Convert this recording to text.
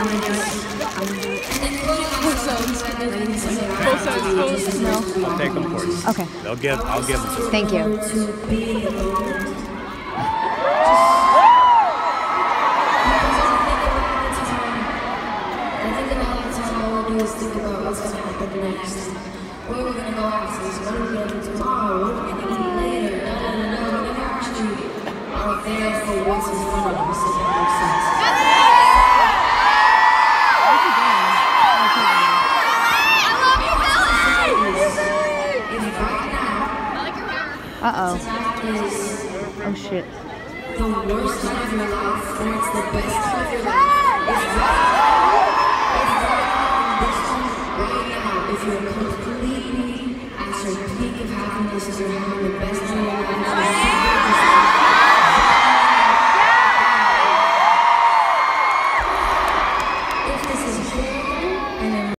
I'm gonna do it. Both sides. Both sides. No. I'll take them first. Okay. I'll give them to you. Thank you. Where we're gonna go after this? What are we gonna do tomorrow? What are we gonna eat later? No, we're gonna actually are there for what's in front of us. Uh-oh. Oh, shit. The worst time of your life, and it's the best time of your life. It's right now. If you're completely at your peak of happiness, you're having the best time of your life.